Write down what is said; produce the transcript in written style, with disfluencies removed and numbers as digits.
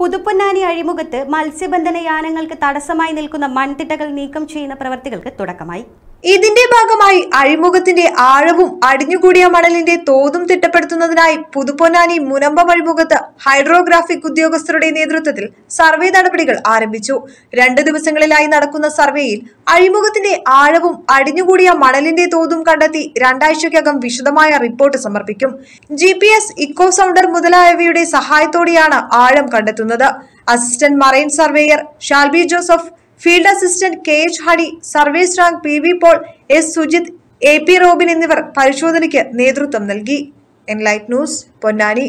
പുതുപൊന്നാനി അഴിമുഖത്ത് മത്സ്യബന്ധന യാനങ്ങൾക്ക് തടസ്സമായി നിൽക്കുന്ന മൺതിട്ടകൾ നീക്കം ചെയ്യുന്ന പ്രവർത്തികൾക്ക് തുടക്കമായി. ഇതിന്റെ ഭാഗമായി അഴിമുഖത്തിന്റെ ആഴവും അടിഞ്ഞുകൂടിയ മണലിന്റെ തോതും തിട്ടപ്പെടുത്തുന്നതിനായി പുതുപൊന്നാനി മുനമ്പം അഴിമുഖത്ത് ഹൈഡ്രോഗ്രാഫിക് ഉദ്യോഗസ്ഥരുടെ നേതൃത്വത്തിൽ സർവേ നടപടികൾ ആരംഭിച്ചു. 2 ദിവസങ്ങളിലായി നടക്കുന്ന സർവേയിൽ അഴിമുഖത്തിന്റെ ആഴവും അടിഞ്ഞുകൂടിയ മണലിന്റെ തോതും കണ്ടെത്തി 2 ആഴ്ചയ്ക്കകം വിശദമായ റിപ്പോർട്ട് സമർപ്പിക്കും. GPS, ഇക്കോ സൗണ്ടർ മുതലായവയുടെ സഹായത്തോടെയാണ് ആഴം കണ്ടെത്തുന്നത്. Assistant marine surveyor Shalby Joseph, field assistant KH Honey, service rank PV Paul, S Sujith, AP Robin എന്നിവർ പരിശോധനയ്ക്ക് നേതൃത്വം നൽകി. Enlight news, Ponnani.